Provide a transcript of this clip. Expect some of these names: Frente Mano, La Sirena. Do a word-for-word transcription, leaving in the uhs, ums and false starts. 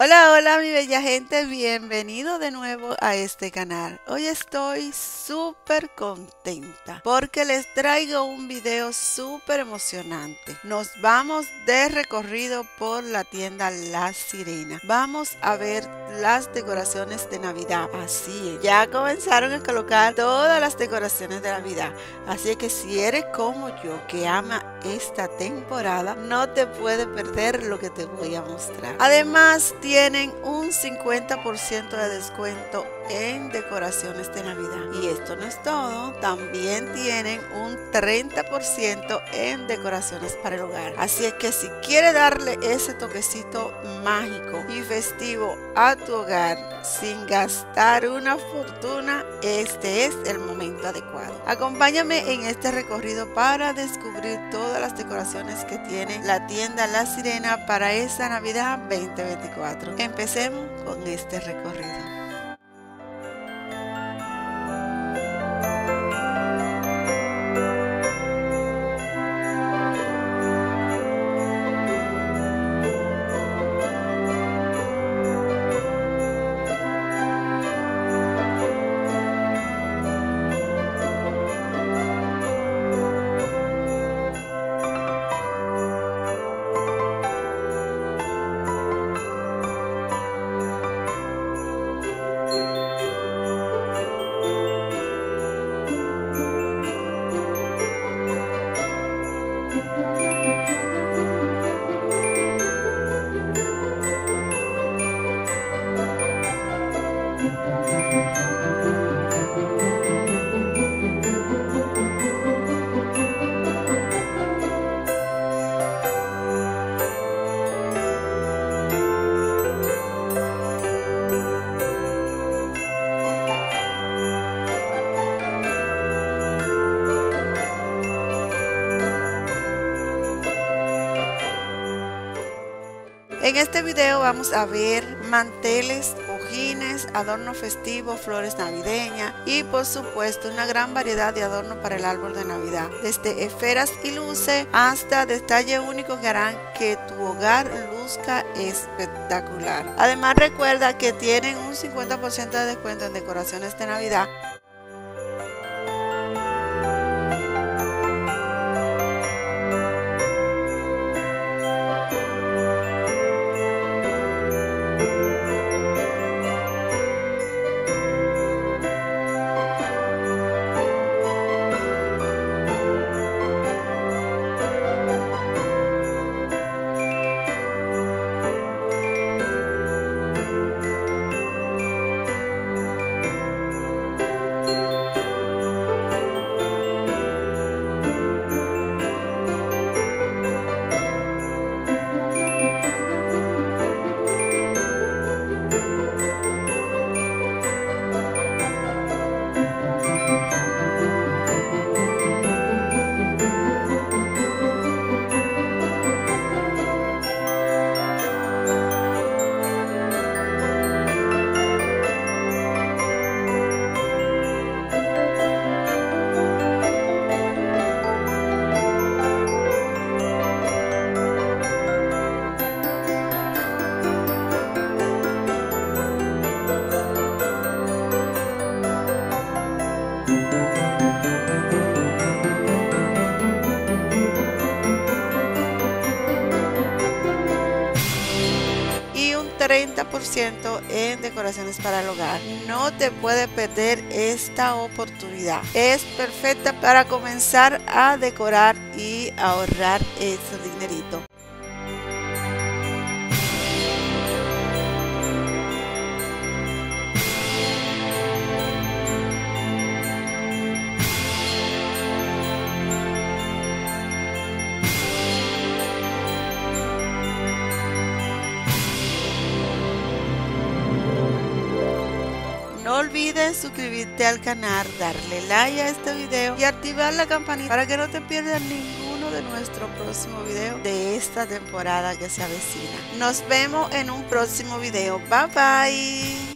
Hola, hola mi bella gente, bienvenido de nuevo a este canal. Hoy estoy súper contenta porque les traigo un video súper emocionante. Nos vamos de recorrido por la tienda La Sirena. Vamos a ver las decoraciones de Navidad. Así es, ya comenzaron a colocar todas las decoraciones de Navidad. Así que si eres como yo que ama esta temporada, no te puedes perder lo que te voy a mostrar. Además, tienen un cincuenta por ciento de descuento en decoraciones de Navidad. Y esto no es todo, también tienen un treinta por ciento en decoraciones para el hogar. Así es que si quieres darle ese toquecito mágico y festivo a tu hogar sin gastar una fortuna, este es el momento adecuado. Acompáñame en este recorrido para descubrir todas las decoraciones que tiene la tienda La Sirena para esta Navidad veinte veinticuatro. Empecemos con este recorrido. En este video vamos a ver manteles, cojines, adorno festivo, flores navideñas y por supuesto una gran variedad de adornos para el árbol de Navidad. Desde esferas y luces hasta detalles únicos que harán que tu hogar luzca espectacular. Además, recuerda que tienen un cincuenta por ciento de descuento en decoraciones de Navidad. treinta por ciento en decoraciones para el hogar. No te puedes perder esta oportunidad. Es perfecta para comenzar a decorar y ahorrar ese dinerito. No olvides suscribirte al canal, darle like a este video y activar la campanita para que no te pierdas ninguno de nuestro próximo video de esta temporada que se avecina. Nos vemos en un próximo video. Bye bye.